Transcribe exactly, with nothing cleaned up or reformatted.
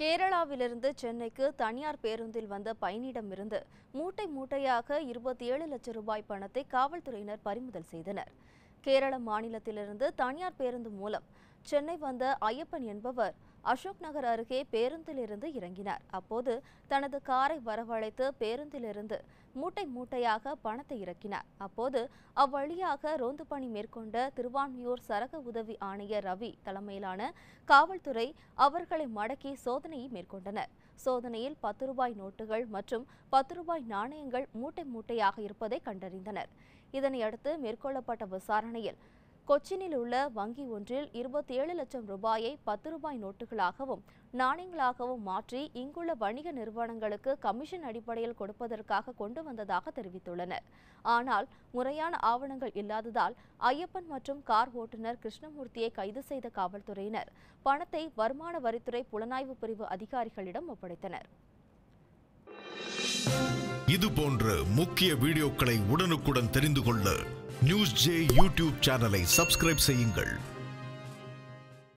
கேரளாவிலிருந்து சென்னைக்கு தனியார் பேருந்தில் வந்த பயணியிடமிருந்து மூட்டை மூட்டையாக இருபத்தி ஏழு லட்சம் ரூபாய் பணத்தை காவல்துறையினர் பறிமுதல் செய்தனர். கேரள மாநிலத்திலிருந்து தனியார் பேருந்து மூலம் சென்னை வந்த ஐயப்பன் என்பவர் அசோக் நகர் அருகே பேருந்திலிருந்து இறங்கினார். அப்போது தனது காரை வரவழைத்து பேருந்திலிருந்து மூட்டை மூட்டையாக பணத்தை இறக்கினார். அப்போது அவ்வழியாக ரோந்து பணி மேற்கொண்ட திருவான்மியூர் சரக உதவி ஆணையர் ரவி தலைமையிலான காவல்துறை அவர்களை மடக்கி சோதனையை மேற்கொண்டனர். சோதனையில் பத்து ரூபாய் நோட்டுகள் மற்றும் பத்து ரூபாய் நாணயங்கள் மூட்டை மூட்டையாக இருப்பதை கண்டறிந்தனர். இதனையடுத்து மேற்கொள்ளப்பட்ட விசாரணையில் கொச்சினில் உள்ள வங்கி ஒன்றில் இருபத்தி ஏழு லட்சம் ரூபாயை பத்து ரூபாய் நோட்டுகளாகவும் நாணயங்களாகவும் மாற்றி இங்குள்ள வணிக நிறுவனங்களுக்கு கமிஷன் அடிப்படையில் கொடுப்பதற்காக கொண்டு வந்ததாக தெரிவித்துள்ளனர். ஆனால் முறையான ஆவணங்கள் இல்லாததால் ஐயப்பன் மற்றும் கார் ஓட்டுநர் கிருஷ்ணமூர்த்தியை கைது செய்த காவல்துறையினர் பணத்தை வருமான வரித்துறை புலனாய்வு பிரிவு அதிகாரிகளிடம் ஒப்படைத்தனர். இது போன்ற முக்கிய வீடியோக்களை உடனுக்குடன் தெரிந்து கொள்ள நியூஸ் ஜே யூடியூப் சேனலை சப்ஸ்கிரைப் செய்யுங்கள்.